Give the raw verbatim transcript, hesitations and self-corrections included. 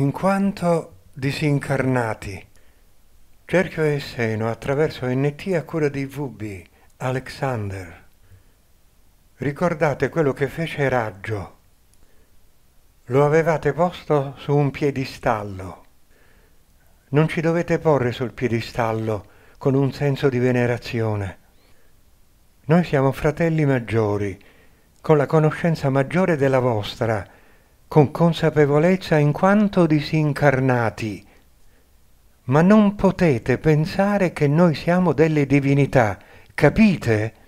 in quanto disincarnati. Cerchio e seno attraverso N T a cura di V B, Alexander. Ricordate quello che fece Raggio. Lo avevate posto su un piedistallo. Non ci dovete porre sul piedistallo con un senso di venerazione. Noi siamo fratelli maggiori, con la conoscenza maggiore della vostra, con consapevolezza in quanto disincarnati. Ma non potete pensare che noi siamo delle divinità, capite?